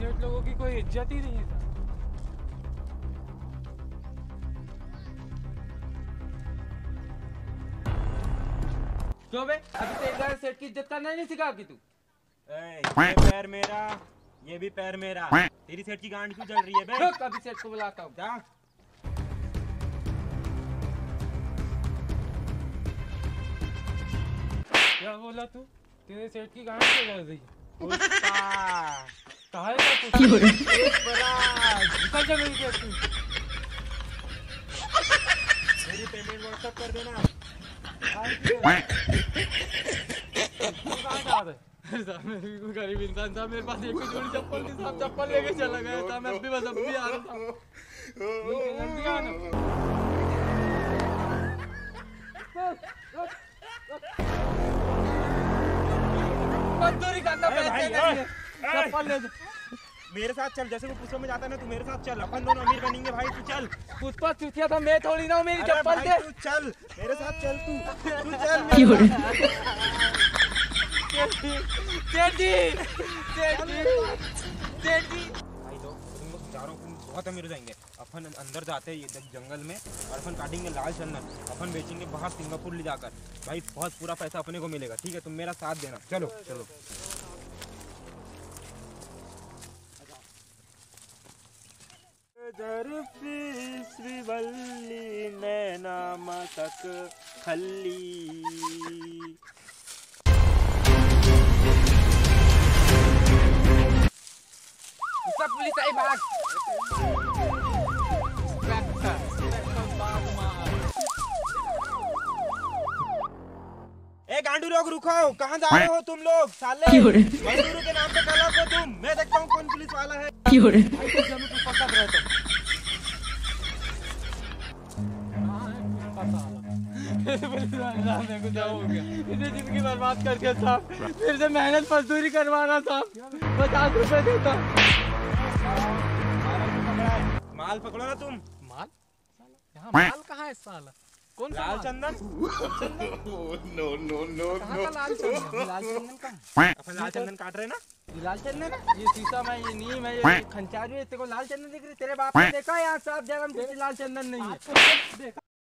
Idiot लोगों की कोई इज्जत ही नहीं है। क्यों बे, अभी तो एक सेट की इज्जत करना ही नहीं सिखा कि तू। ये पैर मेरा, ये भी पैर मेरा, तेरी सेट की गांड क्यों जल रही है बे? रुक, अभी सेट को बुलाता हूँ। जा। क्या बोला तू? तेरे सेट की गांड क्यों जल रही है? पुष्पा कहा है क्या? पुष्पराज निकल जा तू। मेरी पेमेंट व्हाट्सएप कर देना। गरीब इंसान था, मेरे पास एक जोड़ी चप्पल थी साहब, चप्पल लेके चला गया था मैं। बस अब भी आ रहा था। मजदूरी करता पैसे नहीं, चप्पल ले। मेरे साथ चल, जैसे वो पुष्पा में जाता है ना, तू मेरे साथ चल, अपन दोनों अमीर बनेंगे भाई। तू चल। पुष्पा चूतिया था मैं थोड़ी ना हूँ, मेरी चप्पल दे। तू चल मेरे साथ, चल तू चल। भाई लोग तुम लोग जा रहे हो, तुम बहुत अमीर हो जाएंगे। अपन अंदर जाते हैं ये जंगल में और अपन काटेंगे लाल चंदन, अपन बेचेंगे बाहर सिंगापुर ले जाकर। भाई बहुत पूरा पैसा अपने को मिलेगा, ठीक है? तुम मेरा साथ देना। चलो चलो। श्रीवल्ली नैना मसक खल्ली। सब पुलिस आई भाग। ए गांडू लोग रुको, कहाँ जा रहे हो तुम लोग? साले गांडू के नाम पे कलर को तुम। मैं देखता हूँ कौन पुलिस वाला है। पकड़ रहे तुम। जिंदगी बर्बाद कर दिया साहब, फिर से मेहनत मजदूरी करवाना साहब। 50 रुपए देता। माल पकड़ो ना तुम। माल यहाँ माल कहाँ है साला? कौन लाल चंदन? No no no no. लाल चंदन, लाल चंदन कहाँ? अपन लाल चंदन काट रहे ना? लाल चंदन है ये शीशा में, ये नीम है, ये खंचारू है। तेरे को लाल चंदन दिख रही? तेरे बाप ने देखा यार साहब, जब लाल चंदन नहीं है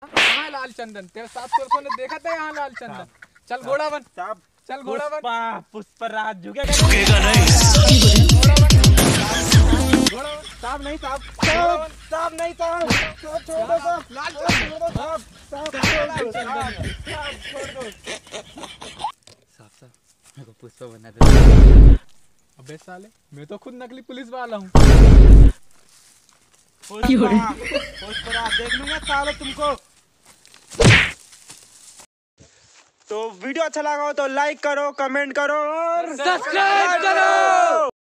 कहाँ लाल चंदन? तेरे साथ ने देखा था यहाँ लाल चंदन। चल घोड़ा बन साहब, चल घोड़ा बन। पुष्पराज झुकेगा नहीं। घोड़ा साहब नहीं साहब, साहब नहीं साहब, छोड़ो साहब। लाल चंदन साहब, साहब मेरे को पुष्पा बना दे। अबे साले मैं तो खुद नकली पुलिस वाला हूँ। देख लूंगा सालों तुमको। तो वीडियो अच्छा लगा हो तो लाइक करो, कमेंट करो और सब्सक्राइब करो।